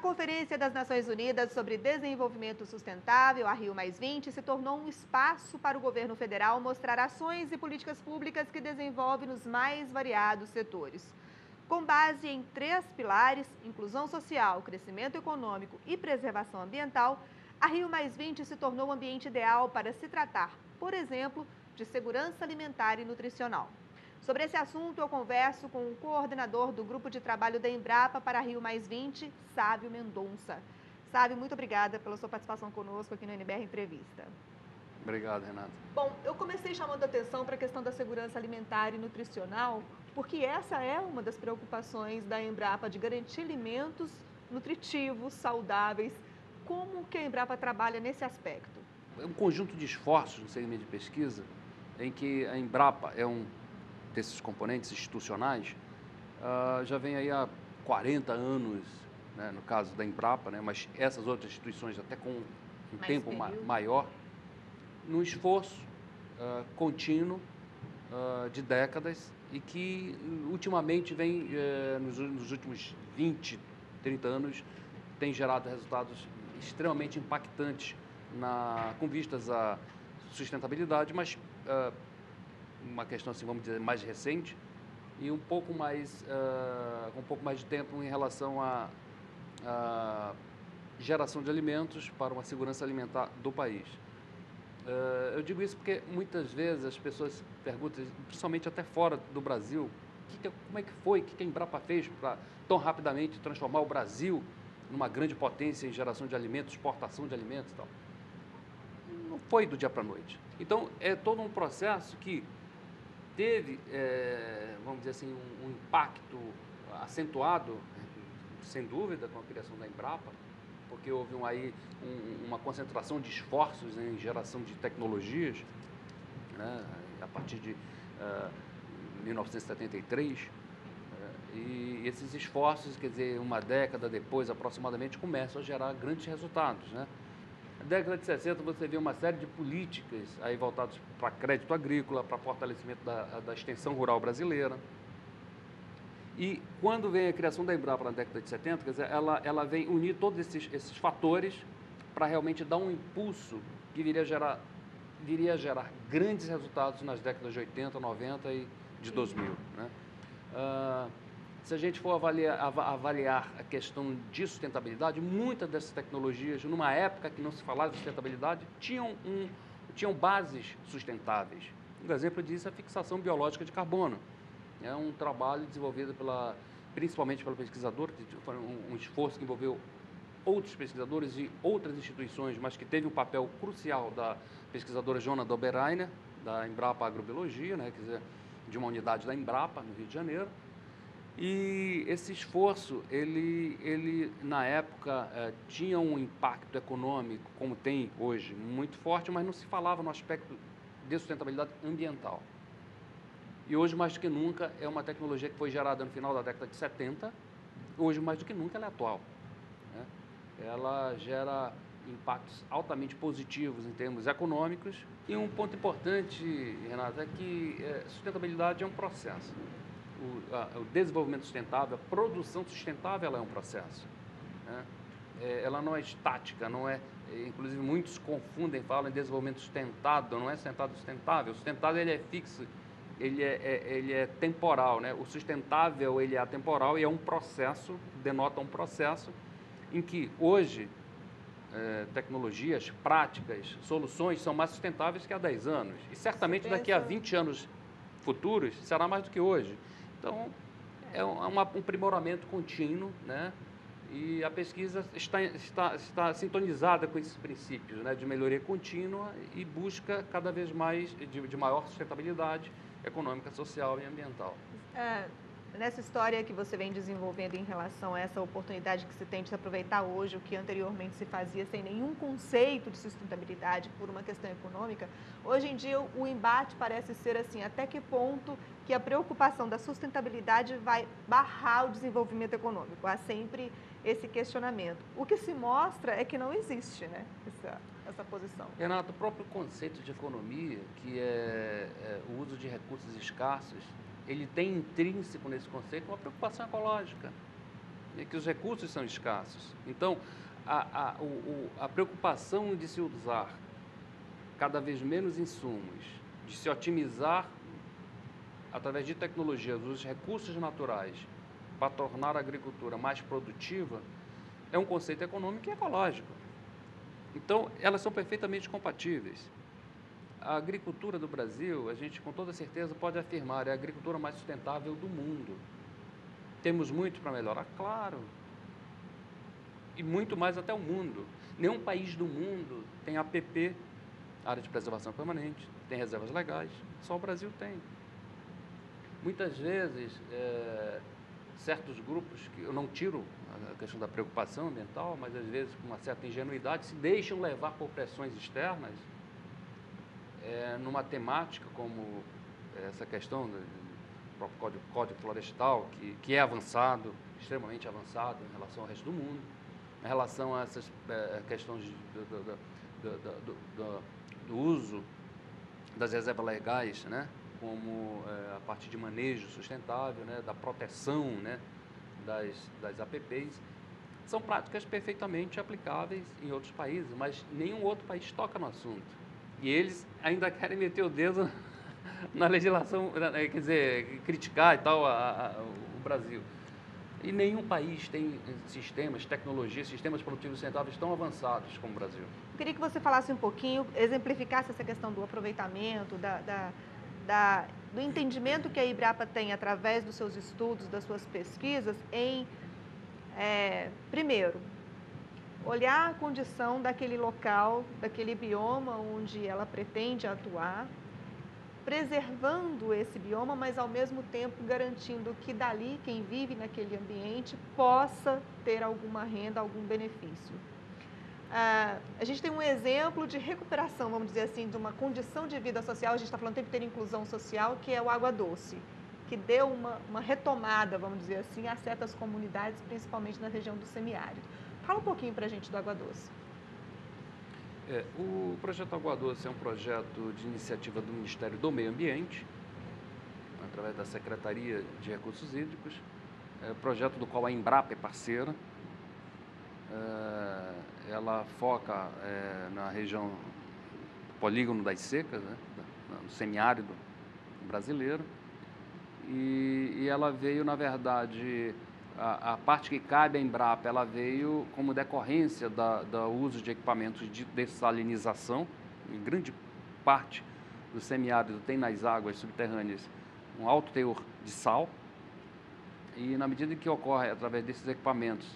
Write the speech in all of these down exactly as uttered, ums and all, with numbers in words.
Conferência das Nações Unidas sobre Desenvolvimento Sustentável, a Rio mais vinte, se tornou um espaço para o governo federal mostrar ações e políticas públicas que desenvolvem nos mais variados setores. Com base em três pilares, inclusão social, crescimento econômico e preservação ambiental, a Rio mais vinte se tornou um ambiente ideal para se tratar, por exemplo, de segurança alimentar e nutricional. Sobre esse assunto, eu converso com o coordenador do Grupo de Trabalho da Embrapa para a Rio mais vinte, Sávio Mendonça. Sávio, muito obrigada pela sua participação conosco aqui no N B R Entrevista. Obrigado, Renata. Bom, eu comecei chamando a atenção para a questão da segurança alimentar e nutricional, porque essa é uma das preocupações da Embrapa, de garantir alimentos nutritivos, saudáveis. Como que a Embrapa trabalha nesse aspecto? É um conjunto de esforços no segmento de pesquisa, em que a Embrapa é um desses componentes institucionais, uh, já vem aí há quarenta anos, né, no caso da Embrapa, né, mas essas outras instituições até com um mais tempo ma maior, num esforço uh, contínuo uh, de décadas e que ultimamente vem, uh, nos, nos últimos vinte, trinta anos, tem gerado resultados extremamente impactantes na, com vistas à sustentabilidade, mas uh, uma questão, assim, vamos dizer, mais recente e um pouco mais, uh, um pouco mais de tempo em relação à, à geração de alimentos para uma segurança alimentar do país. Uh, eu digo isso porque muitas vezes as pessoas perguntam, principalmente até fora do Brasil, que que, como é que foi, o que, que a Embrapa fez para tão rapidamente transformar o Brasil numa grande potência em geração de alimentos, exportação de alimentos e tal. Não foi do dia para a noite. Então, é todo um processo que teve, é, vamos dizer assim, um, um impacto acentuado, sem dúvida, com a criação da Embrapa, porque houve um, aí um, uma concentração de esforços em geração de tecnologias, né, a partir de uh, mil novecentos e setenta e três, uh, e esses esforços, quer dizer, uma década depois, aproximadamente, começam a gerar grandes resultados, né? Na década de sessenta, você vê uma série de políticas aí voltadas para crédito agrícola, para fortalecimento da, da extensão rural brasileira. E quando vem a criação da Embrapa na década de setenta, quer dizer, ela, ela vem unir todos esses, esses fatores para realmente dar um impulso que viria a, gerar, viria a gerar grandes resultados nas décadas de oitenta, noventa e de dois mil. Né? Ah, se a gente for avaliar, avaliar a questão de sustentabilidade, muitas dessas tecnologias, numa época que não se falava de sustentabilidade, tinham, um, tinham bases sustentáveis. Um exemplo disso é a fixação biológica de carbono. É um trabalho desenvolvido pela, principalmente pelo pesquisador, que foi um, um esforço que envolveu outros pesquisadores e outras instituições, mas que teve um papel crucial da pesquisadora Johanna Döbereiner, da Embrapa Agrobiologia, né, quer dizer, de uma unidade da Embrapa, no Rio de Janeiro. E esse esforço, ele, ele na época, eh, tinha um impacto econômico, como tem hoje, muito forte, mas não se falava no aspecto de sustentabilidade ambiental. E hoje, mais do que nunca, é uma tecnologia que foi gerada no final da década de setenta, hoje, mais do que nunca, ela é atual, né? Ela gera impactos altamente positivos em termos econômicos. E um ponto importante, Renata, é que eh, sustentabilidade é um processo. O, a, o desenvolvimento sustentável, a produção sustentável, ela é um processo, né? É, ela não é estática, não é, inclusive muitos confundem, falam em desenvolvimento sustentado, não é sustentado sustentável. O sustentável, ele é fixo, ele é, é, ele é temporal, né? O sustentável, ele é atemporal e é um processo, denota um processo em que hoje é, tecnologias, práticas, soluções são mais sustentáveis que há dez anos e certamente daqui a vinte anos futuros será mais do que hoje. Então, é um, um aprimoramento contínuo, né? E a pesquisa está, está, está sintonizada com esses princípios, né, de melhoria contínua e busca cada vez mais de, de maior sustentabilidade econômica, social e ambiental. É, nessa história que você vem desenvolvendo em relação a essa oportunidade que se tem de se aproveitar hoje, o que anteriormente se fazia sem nenhum conceito de sustentabilidade por uma questão econômica, hoje em dia o embate parece ser assim, até que ponto que a preocupação da sustentabilidade vai barrar o desenvolvimento econômico. Há sempre esse questionamento. O que se mostra é que não existe, né, essa, essa posição. Renato, o próprio conceito de economia, que é, é o uso de recursos escassos, ele tem intrínseco nesse conceito uma preocupação ecológica. é que os recursos são escassos. Então, a, a, o, a preocupação de se usar cada vez menos insumos, de se otimizar através de tecnologias os recursos naturais para tornar a agricultura mais produtiva, é um conceito econômico e ecológico. Então, elas são perfeitamente compatíveis. A agricultura do Brasil, a gente com toda certeza pode afirmar, é a agricultura mais sustentável do mundo. Temos muito para melhorar, claro, e muito mais até o mundo. Nenhum país do mundo tem A P P, área de preservação permanente, tem reservas legais, só o Brasil tem. Muitas vezes, é, certos grupos, que eu não tiro a questão da preocupação ambiental, mas às vezes com uma certa ingenuidade, se deixam levar por pressões externas, É, numa temática como essa questão do próprio Código, Código Florestal, que, que é avançado, extremamente avançado em relação ao resto do mundo, em relação a essas é, questões de, do, do, do, do, do uso das reservas legais, né, como é, a parte de manejo sustentável, né, da proteção, né, das, das A P Ps, são práticas perfeitamente aplicáveis em outros países, mas nenhum outro país toca no assunto. E eles ainda querem meter o dedo na legislação, quer dizer, criticar e tal a, a, o Brasil. E nenhum país tem sistemas, tecnologias, sistemas produtivos sustentáveis tão avançados como o Brasil. Eu queria que você falasse um pouquinho, exemplificasse essa questão do aproveitamento, da, da, da, do entendimento que a Embrapa tem através dos seus estudos, das suas pesquisas, em, é, primeiro, olhar a condição daquele local, daquele bioma onde ela pretende atuar, preservando esse bioma, mas ao mesmo tempo garantindo que dali, quem vive naquele ambiente, possa ter alguma renda, algum benefício. Ah, a gente tem um exemplo de recuperação, vamos dizer assim, de uma condição de vida social, a gente está falando tempo inteiro de inclusão social, que é o Água Doce, que deu uma, uma retomada, vamos dizer assim, a certas comunidades, principalmente na região do semiárido. Fala um pouquinho para a gente do Água Doce. É, o projeto Água Doce é um projeto de iniciativa do Ministério do Meio Ambiente, através da Secretaria de Recursos Hídricos, é, projeto do qual a Embrapa é parceira. É, ela foca é, na região do polígono das secas, né, no semiárido brasileiro, e, e ela veio, na verdade... A, a parte que cabe à Embrapa, ela veio como decorrência da, da uso de equipamentos de dessalinização. Em grande parte do semiárido tem nas águas subterrâneas um alto teor de sal. E na medida que ocorre, através desses equipamentos,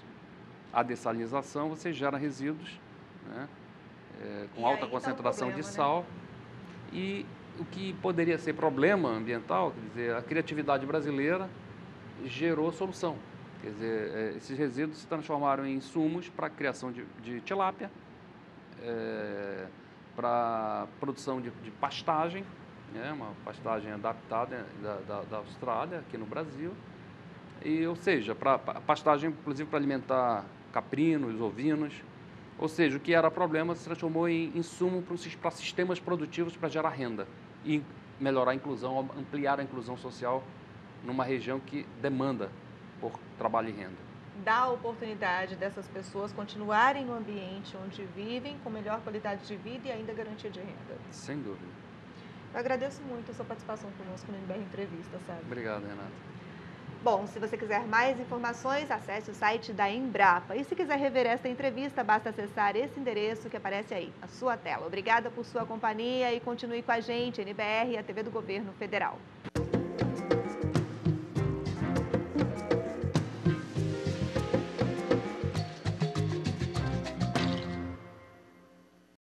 a dessalinização, você gera resíduos, né, é, com e alta concentração tá um problema, de sal. Né? E o que poderia ser problema ambiental, quer dizer, a criatividade brasileira gerou solução. Quer dizer, esses resíduos se transformaram em insumos para a criação de, de tilápia, é, para a produção de, de pastagem, né, uma pastagem adaptada da, da, da Austrália, aqui no Brasil. E, ou seja, para pastagem, inclusive, para alimentar caprinos, ovinos. Ou seja, o que era problema se transformou em insumo para sistemas produtivos para gerar renda e melhorar a inclusão, ampliar a inclusão social numa região que demanda por trabalho e renda. Dá a oportunidade dessas pessoas continuarem no ambiente onde vivem, com melhor qualidade de vida e ainda garantia de renda. Sem dúvida. Eu agradeço muito a sua participação conosco no N B R Entrevista, Sávio. Obrigado, Renata. Bom, se você quiser mais informações, acesse o site da Embrapa. E se quiser rever esta entrevista, basta acessar esse endereço que aparece aí, na sua tela. Obrigada por sua companhia e continue com a gente, N B R, a T V do Governo Federal.